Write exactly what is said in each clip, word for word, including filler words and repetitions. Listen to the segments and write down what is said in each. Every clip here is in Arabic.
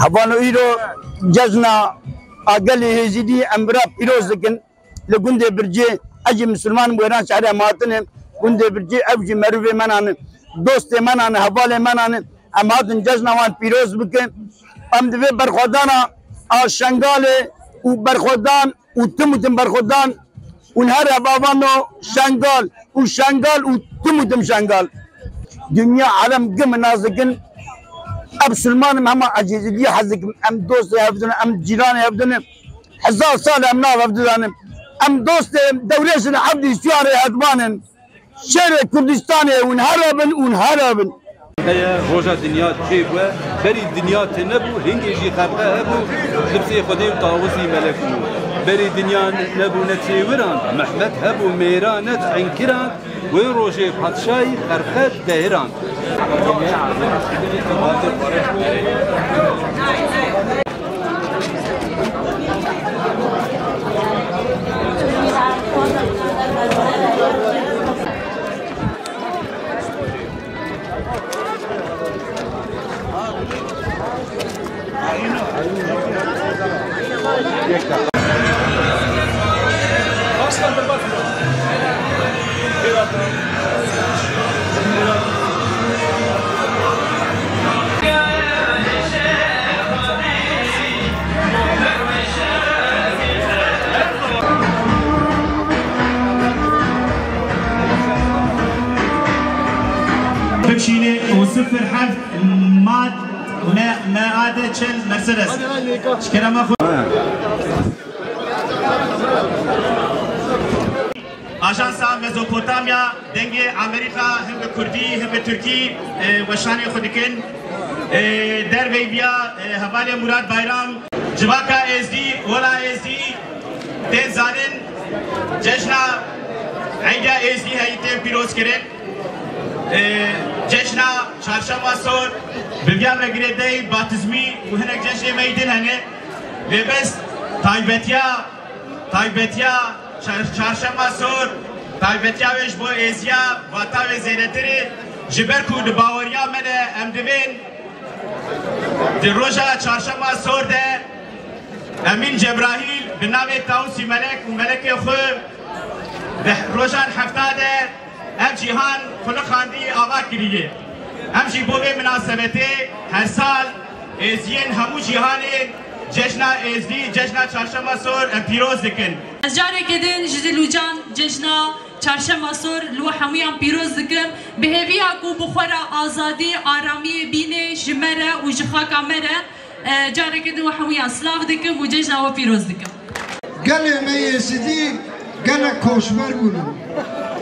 هوانو إيرو جزنا أقل هزيدي أمبرا بيروز لكن لكن ده برجع أجي مسلمان بوران شارع ماتنه كن ده برجع أبجي مروي منانه دوست منانه هوالي منانه أماتن جزنا وان بيروز بكن أم ده برخودانا آشنگاله و برخودان و تمتم برخودان ونهار هوانو شنگال و شنگال و تمتم شنگال دنيا عالم قم نازكن أب سلمان هم عزيزي حزك أم دوستي هفدن أم جيراني هفدن حزار صالح أم ناف هفدن أم دوستي دوليشن عبدي سياري هدمان شيري كردستاني ونهربن ونهربن هي روجا دنيا تجيب بري دنيا تنبو هنجي خبقه هبو لبسي خدي وطاوسي ملكو بري دنيا نبو نتي وران محمد هبو ميرانت عنكران وروجي بحتشاي خرخت دهران بشيني وصفر حذف مات ما ما عاد تشل مرسيدس شكرا ما اجانسا ميزوبوتاميا دنجي امريكا هم كردي هم تركي وشاني خدكن دروي بيا حواله مراد بايرام جواكا اس دي ولا اس دي تزارن جشنا عيد اس دي هيتم بيروز كرن جشن چهارشنبه سور بیام رگریدهای باتزمی و هنگ جشن میدن هنگ لباس تایبتیا تایبتیا چهارشنبه سور تایبتیا وش با ازیا و تا و زینتری جبر کرد باوریا من امدین در روز چهارشنبه سور ده امین جبرائیل به نام تاوسی ملک و ملک خوب در روز هفته ده ام جهان خلقاندی آوا کریه ام جی بوی مناسبت هر سال ازین همو جهان جشن ازدی جشن چهارشنبه سور ام پیروز دکن از جاری کدن جزلوجان جشن چهارشنبه سور لو همو ام پیروز دکن به هوی کو بخورا آزادی آرامی بینه جمره و جخاکا مره جاری کدن و همو ام سلاو دکن و جشن و پیروز دکن گله می ازدی گله کوشور گونم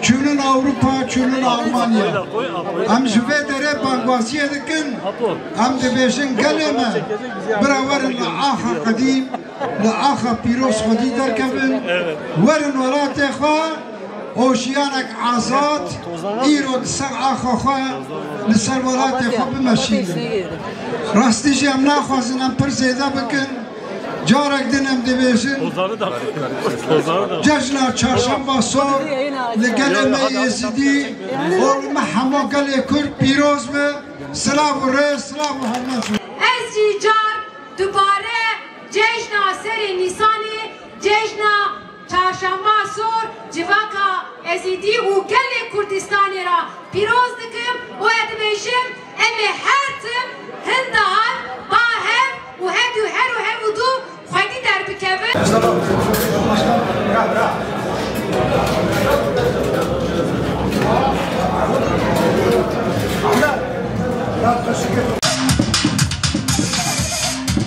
چونن اروپا چونن آلمانیا هم زودتره بانگوازی دکن هم دبیشن گلمه برا ورن آخه قدیم لآخه پیروز خودی درکن ورن ولات خواه اوشیانک آزاد ایران سر آخه خواه لسر ولات خواه بمشین راستیجی هم نخوازن هم پر زیده بکن جارک دنم دبیشن جشن چهارشنبه سور لگلمه êzidî اولم همه گله کرد پیروز به سلام و ری سلام و همت از جیجار دوباره جشن سر نیسانی جشن چهارشنبه سور جواکا êzidî و گله کردستانی را پیروز دکم و ادبیشم امه هر تم هندهان با هم و هدو هر و هم و دو خواهدی در بکبن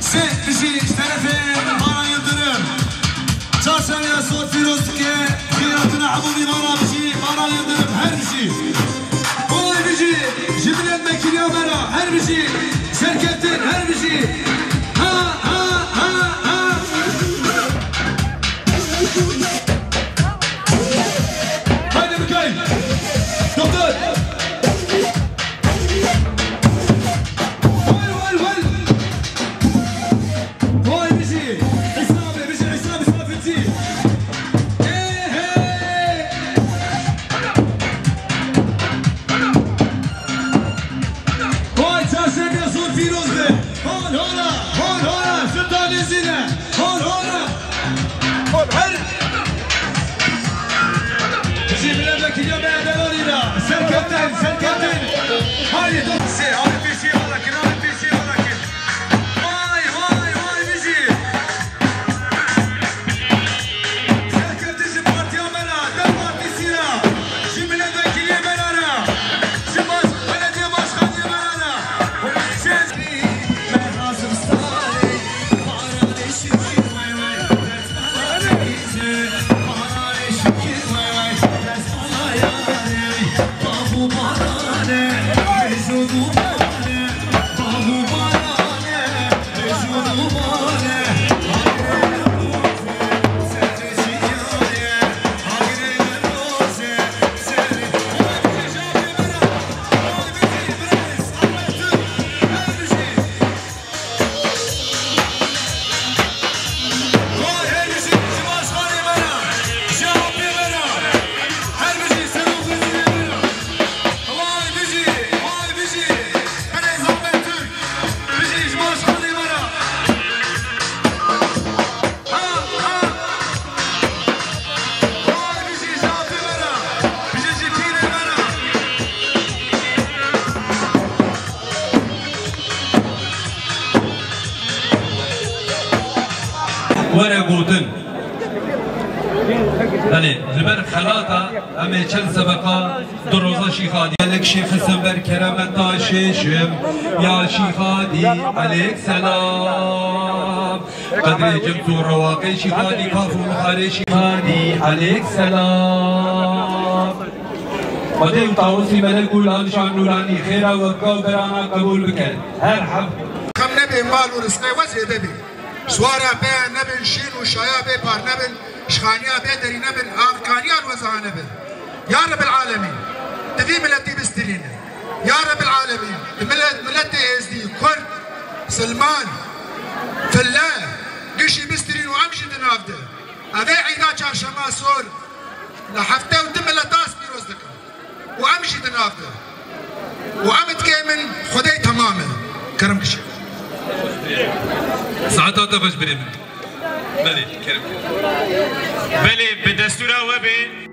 Set dişi şerefi bana yıldırır Çarşemaya sor firozke Fiyatına hamur bana dişi bana yıldırır her dişi Kolay dişi Jibilen mekili omera her dişi Şerketin her dişi Ha ha ha ha Haydi Mikail Doktor Thank you. بله لبر خلاتا همه چند سبقه دو روزه شیخادی الک شیخ سنبر کرمتا ششم یا شیخادی الک سلام قدر جمتو رواقه شیخادی کافو مخاره شیخادی الک سلام مده تاوسی ملک گولان شان نورانی خیره وکاو برانا قبول بکن هر حب خم نبی مال و رسقه وزیده بی سوارا به نبن شین و شایا به پار نبن شخانيا بدري نبل أفكاريا الوزع نبل يا رب العالمين تبي ملتي بستلينا يا رب العالمين ملت ملتي إزدي كرد سلمان فلاح قشي بستلين وعمشي دنافده أبي عيدا شارشما سور لحفته وتملا تاس بيروزدك وعمشي دنافده وعمت كامل خدي تماما كرم قشي ساعتها تفش بريمك بله كريم بله بدستورا و به